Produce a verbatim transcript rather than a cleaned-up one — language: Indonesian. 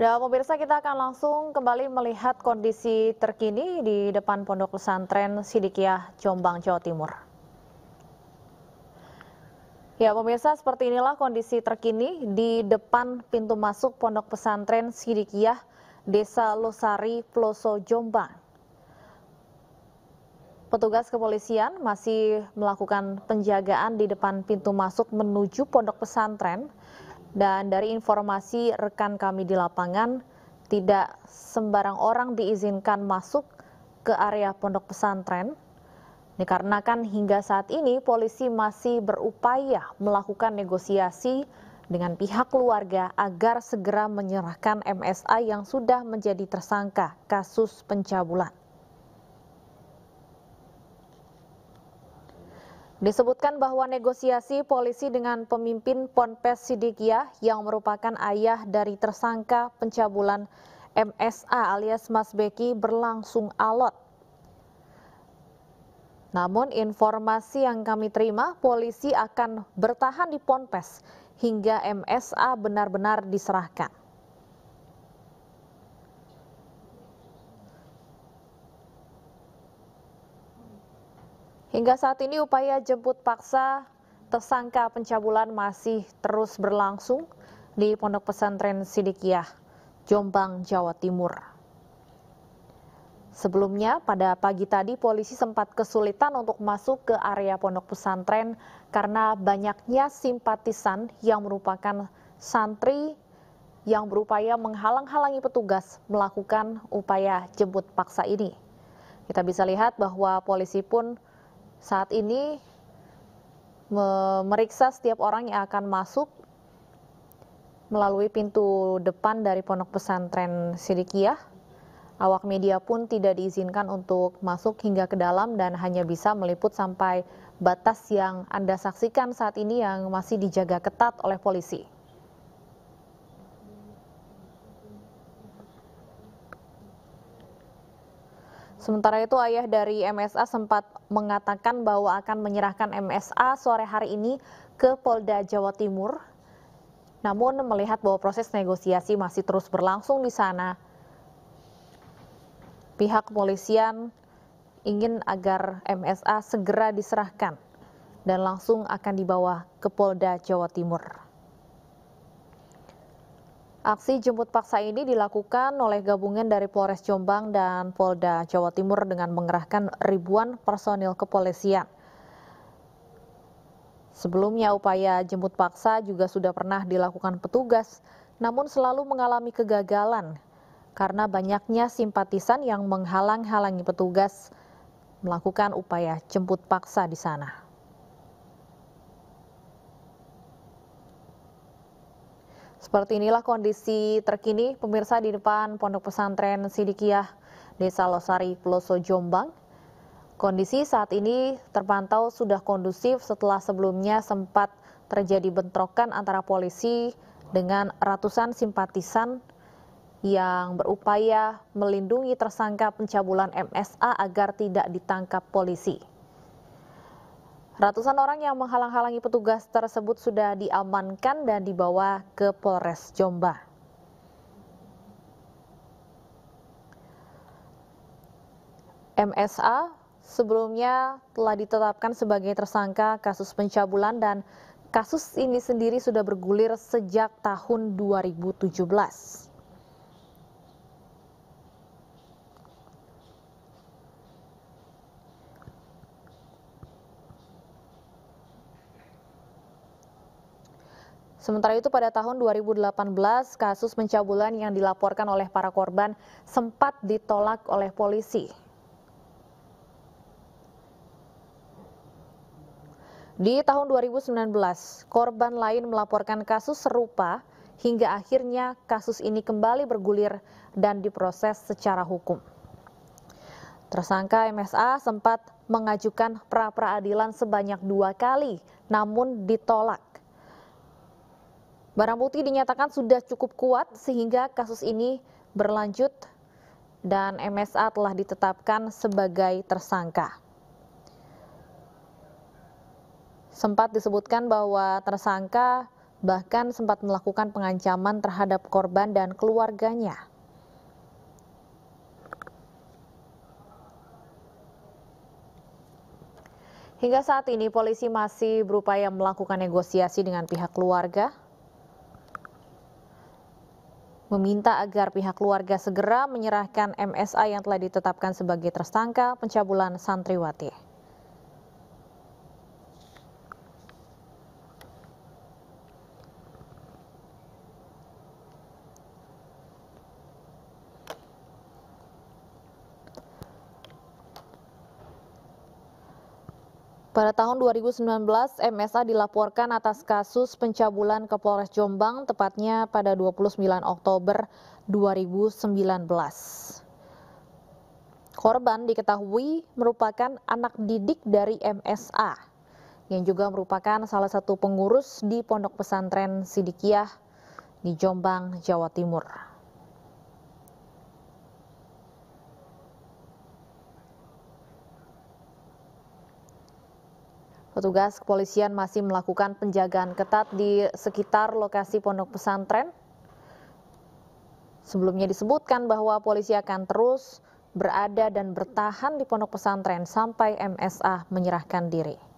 Dan pemirsa, kita akan langsung kembali melihat kondisi terkini di depan Pondok Pesantren Shiddiqiyyah, Jombang, Jawa Timur. Ya pemirsa, seperti inilah kondisi terkini di depan pintu masuk Pondok Pesantren Shiddiqiyyah, Desa Losari, Ploso, Jombang. Petugas kepolisian masih melakukan penjagaan di depan pintu masuk menuju Pondok Pesantren. Dan dari informasi rekan kami di lapangan, tidak sembarang orang diizinkan masuk ke area pondok pesantren. Dikarenakan hingga saat ini polisi masih berupaya melakukan negosiasi dengan pihak keluarga agar segera menyerahkan M S A yang sudah menjadi tersangka kasus pencabulan. Disebutkan bahwa negosiasi polisi dengan pemimpin Ponpes Shiddiqiyyah yang merupakan ayah dari tersangka pencabulan M S A alias Mas Beki berlangsung alot. Namun informasi yang kami terima, polisi akan bertahan di Ponpes hingga M S A benar-benar diserahkan. Hingga saat ini upaya jemput paksa tersangka pencabulan masih terus berlangsung di Pondok Pesantren Shiddiqiyyah, Jombang, Jawa Timur. Sebelumnya pada pagi tadi polisi sempat kesulitan untuk masuk ke area Pondok Pesantren karena banyaknya simpatisan yang merupakan santri yang berupaya menghalang-halangi petugas melakukan upaya jemput paksa ini. Kita bisa lihat bahwa polisi pun saat ini memeriksa setiap orang yang akan masuk melalui pintu depan dari Pondok Pesantren Shiddiqiyyah. Awak media pun tidak diizinkan untuk masuk hingga ke dalam dan hanya bisa meliput sampai batas yang Anda saksikan saat ini yang masih dijaga ketat oleh polisi. Sementara itu ayah dari M S A sempat mengatakan bahwa akan menyerahkan M S A sore hari ini ke Polda Jawa Timur. Namun melihat bahwa proses negosiasi masih terus berlangsung di sana, pihak kepolisian ingin agar M S A segera diserahkan dan langsung akan dibawa ke Polda Jawa Timur. Aksi jemput paksa ini dilakukan oleh gabungan dari Polres Jombang dan Polda Jawa Timur dengan mengerahkan ribuan personil kepolisian. Sebelumnya upaya jemput paksa juga sudah pernah dilakukan petugas, namun selalu mengalami kegagalan karena banyaknya simpatisan yang menghalang-halangi petugas melakukan upaya jemput paksa di sana. Seperti inilah kondisi terkini pemirsa di depan Pondok Pesantren Shiddiqiyyah, Desa Losari, Ploso, Jombang. Kondisi saat ini terpantau sudah kondusif setelah sebelumnya sempat terjadi bentrokan antara polisi dengan ratusan simpatisan yang berupaya melindungi tersangka pencabulan M S A agar tidak ditangkap polisi. Ratusan orang yang menghalang-halangi petugas tersebut sudah diamankan dan dibawa ke Polres Jombang. M S A sebelumnya telah ditetapkan sebagai tersangka kasus pencabulan dan kasus ini sendiri sudah bergulir sejak tahun dua ribu tujuh belas. Sementara itu pada tahun dua ribu delapan belas, kasus pencabulan yang dilaporkan oleh para korban sempat ditolak oleh polisi. Di tahun dua ribu sembilan belas, korban lain melaporkan kasus serupa hingga akhirnya kasus ini kembali bergulir dan diproses secara hukum. Tersangka M S A sempat mengajukan pra-peradilan sebanyak dua kali, namun ditolak. Barang bukti dinyatakan sudah cukup kuat sehingga kasus ini berlanjut dan M S A telah ditetapkan sebagai tersangka. Sempat disebutkan bahwa tersangka bahkan sempat melakukan pengancaman terhadap korban dan keluarganya. Hingga saat ini polisi masih berupaya melakukan negosiasi dengan pihak keluarga, meminta agar pihak keluarga segera menyerahkan M S A yang telah ditetapkan sebagai tersangka pencabulan santriwati. Pada tahun dua ribu sembilan belas, M S A dilaporkan atas kasus pencabulan ke Polres Jombang, tepatnya pada dua puluh sembilan Oktober dua ribu sembilan belas. Korban diketahui merupakan anak didik dari M S A, yang juga merupakan salah satu pengurus di Pondok Pesantren Shiddiqiyyah di Jombang, Jawa Timur. Petugas kepolisian masih melakukan penjagaan ketat di sekitar lokasi pondok pesantren. Sebelumnya disebutkan bahwa polisi akan terus berada dan bertahan di pondok pesantren sampai M S A menyerahkan diri.